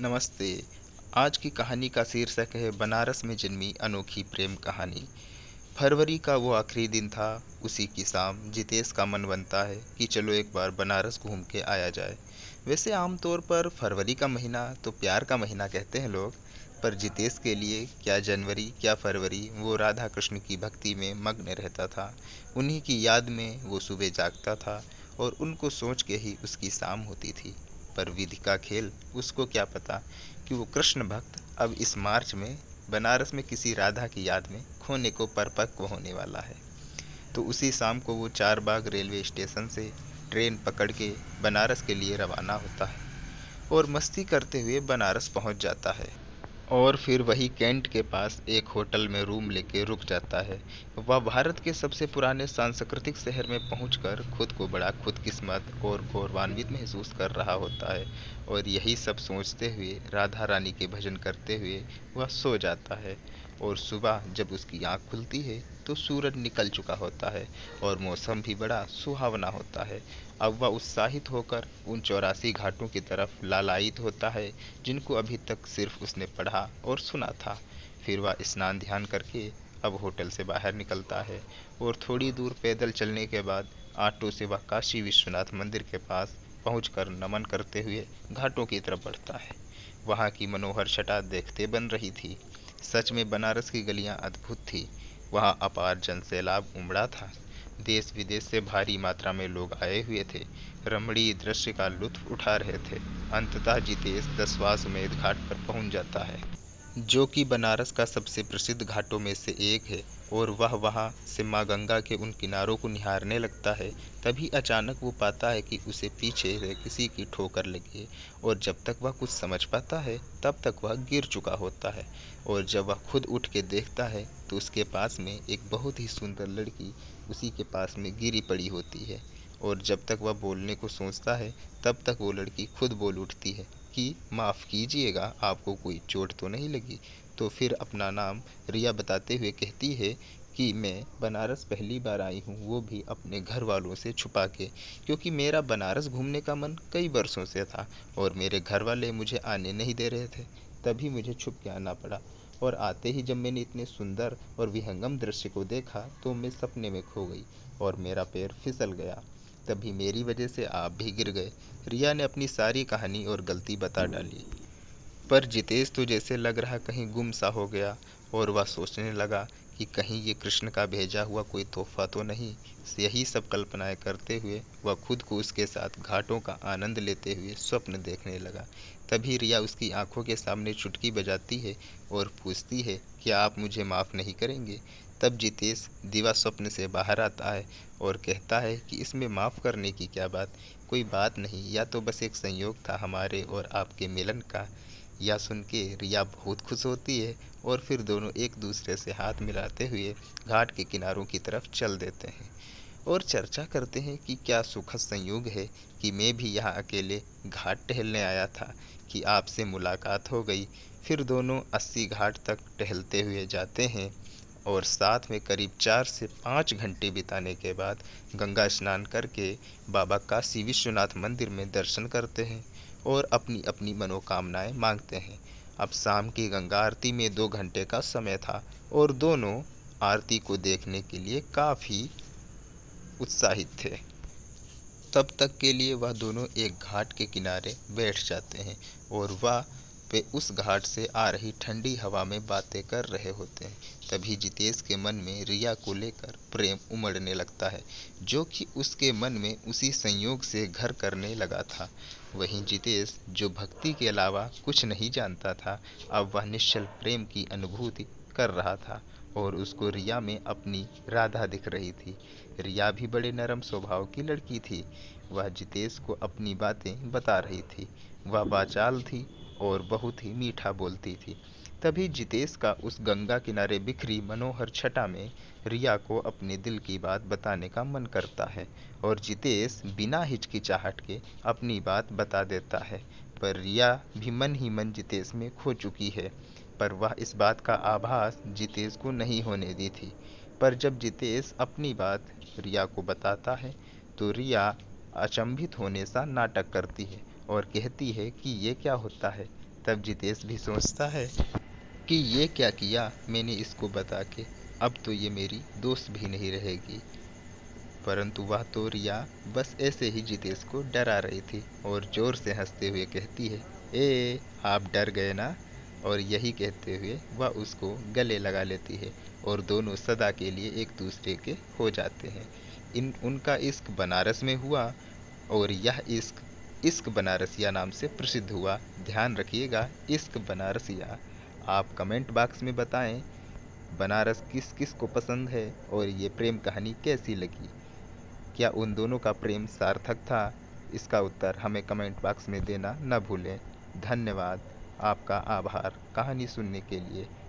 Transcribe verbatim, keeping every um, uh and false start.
नमस्ते। आज की कहानी का शीर्षक है बनारस में जन्मी अनोखी प्रेम कहानी। फरवरी का वो आखिरी दिन था। उसी की शाम जितेश का मन बनता है कि चलो एक बार बनारस घूम के आया जाए। वैसे आमतौर पर फरवरी का महीना तो प्यार का महीना कहते हैं लोग, पर जितेश के लिए क्या जनवरी क्या फरवरी, वो राधा कृष्ण की भक्ति में मग्न रहता था। उन्हीं की याद में वो सुबह जागता था और उनको सोच के ही उसकी शाम होती थी। पर विधि का खेल, उसको क्या पता कि वो कृष्ण भक्त अब इस मार्च में बनारस में किसी राधा की याद में खोने को परपक्व होने वाला है। तो उसी शाम को वो चार बाग रेलवे स्टेशन से ट्रेन पकड़ के बनारस के लिए रवाना होता है और मस्ती करते हुए बनारस पहुंच जाता है और फिर वही कैंट के पास एक होटल में रूम लेके रुक जाता है। वह भारत के सबसे पुराने सांस्कृतिक शहर में पहुंचकर खुद को बड़ा खुदकिस्मत और गौरवान्वित महसूस कर रहा होता है और यही सब सोचते हुए राधा रानी के भजन करते हुए वह सो जाता है। और सुबह जब उसकी आँख खुलती है तो सूरज निकल चुका होता है और मौसम भी बड़ा सुहावना होता है। अब वह उत्साहित होकर उन चौरासी घाटों की तरफ लालायित होता है जिनको अभी तक सिर्फ उसने पढ़ा और सुना था। फिर वह स्नान ध्यान करके अब होटल से बाहर निकलता है और थोड़ी दूर पैदल चलने के बाद ऑटो से वह काशी विश्वनाथ मंदिर के पास पहुंचकर नमन करते हुए घाटों की तरफ बढ़ता है। वहाँ की मनोहर छटा देखते बन रही थी। सच में बनारस की गलियाँ अद्भुत थी। वहाँ अपार जनसैलाब उमड़ा था। देश विदेश से भारी मात्रा में लोग आए हुए थे, रमणीय दृश्य का लुत्फ उठा रहे थे। अंततः जितेश दशाश्वमेध घाट पर पहुंच जाता है जो कि बनारस का सबसे प्रसिद्ध घाटों में से एक है और वह वहाँ से माँ गंगा के उन किनारों को निहारने लगता है। तभी अचानक वो पाता है कि उसे पीछे से किसी की ठोकर लगी और जब तक वह कुछ समझ पाता है तब तक वह गिर चुका होता है। और जब वह खुद उठ के देखता है तो उसके पास में एक बहुत ही सुंदर लड़की उसी के पास में गिरी पड़ी होती है और जब तक वह बोलने को सोचता है तब तक वो लड़की खुद बोल उठती है कि माफ़ कीजिएगा, आपको कोई चोट तो नहीं लगी। तो फिर अपना नाम रिया बताते हुए कहती है कि मैं बनारस पहली बार आई हूँ, वो भी अपने घर वालों से छुपा के, क्योंकि मेरा बनारस घूमने का मन कई वर्षों से था और मेरे घर वाले मुझे आने नहीं दे रहे थे, तभी मुझे छुप के आना पड़ा। और आते ही जब मैंने इतने सुंदर और विहंगम दृश्य को देखा तो मैं सपने में खो गई और मेरा पैर फिसल गया, तभी मेरी वजह से आप भी गिर गए। रिया ने अपनी सारी कहानी और गलती बता डाली। पर जितेश तो जैसे लग रहा कहीं गुम सा हो गया और वह सोचने लगा कि कहीं ये कृष्ण का भेजा हुआ कोई तोहफा तो नहीं। यही सब कल्पनाएं करते हुए वह खुद को उसके साथ घाटों का आनंद लेते हुए स्वप्न देखने लगा। तभी रिया उसकी आंखों के सामने चुटकी बजाती है और पूछती है क्या आप मुझे माफ़ नहीं करेंगे। तब जितेश दिवा स्वप्न से बाहर आता है और कहता है कि इसमें माफ़ करने की क्या बात, कोई बात नहीं, या तो बस एक संयोग था हमारे और आपके मिलन का। यह सुन के रिया बहुत खुश होती है और फिर दोनों एक दूसरे से हाथ मिलाते हुए घाट के किनारों की तरफ चल देते हैं और चर्चा करते हैं कि क्या सुखद संयोग है कि मैं भी यहाँ अकेले घाट टहलने आया था कि आपसे मुलाकात हो गई। फिर दोनों अस्सी घाट तक टहलते हुए जाते हैं और साथ में करीब चार से पाँच घंटे बिताने के बाद गंगा स्नान करके बाबा काशी विश्वनाथ मंदिर में दर्शन करते हैं और अपनी अपनी मनोकामनाएं मांगते हैं। अब शाम की गंगा आरती में दो घंटे का समय था और दोनों आरती को देखने के लिए काफ़ी उत्साहित थे। तब तक के लिए वह दोनों एक घाट के किनारे बैठ जाते हैं और वह वे उस घाट से आ रही ठंडी हवा में बातें कर रहे होते हैं। तभी जितेश के मन में रिया को लेकर प्रेम उमड़ने लगता है जो कि उसके मन में उसी संयोग से घर करने लगा था। वहीं जितेश जो भक्ति के अलावा कुछ नहीं जानता था, अब वह निश्चल प्रेम की अनुभूति कर रहा था और उसको रिया में अपनी राधा दिख रही थी। रिया भी बड़े नरम स्वभाव की लड़की थी। वह जितेश को अपनी बातें बता रही थी। वह बाचाल थी और बहुत ही मीठा बोलती थी। तभी जितेश का उस गंगा किनारे बिखरी मनोहर छटा में रिया को अपने दिल की बात बताने का मन करता है और जितेश बिना हिचकिचाहट के अपनी बात बता देता है। पर रिया भी मन ही मन जितेश में खो चुकी है, पर वह इस बात का आभास जितेश को नहीं होने दी थी। पर जब जितेश अपनी बात रिया को बताता है तो रिया अचंभित होने सा नाटक करती है और कहती है कि ये क्या होता है। तब जितेश भी सोचता है कि ये क्या किया मैंने इसको बता के, अब तो ये मेरी दोस्त भी नहीं रहेगी। परंतु वह तो रिया बस ऐसे ही जितेश को डरा रही थी और जोर से हंसते हुए कहती है, ए आप डर गए ना। और यही कहते हुए वह उसको गले लगा लेती है और दोनों सदा के लिए एक दूसरे के हो जाते हैं। इन उनका इश्क बनारस में हुआ और यह इश्क इश्क बनारसिया नाम से प्रसिद्ध हुआ। ध्यान रखिएगा, इश्क बनारसिया। आप कमेंट बॉक्स में बताएं बनारस किस किस को पसंद है और ये प्रेम कहानी कैसी लगी। क्या उन दोनों का प्रेम सार्थक था? इसका उत्तर हमें कमेंट बॉक्स में देना न भूलें। धन्यवाद, आपका आभार कहानी सुनने के लिए।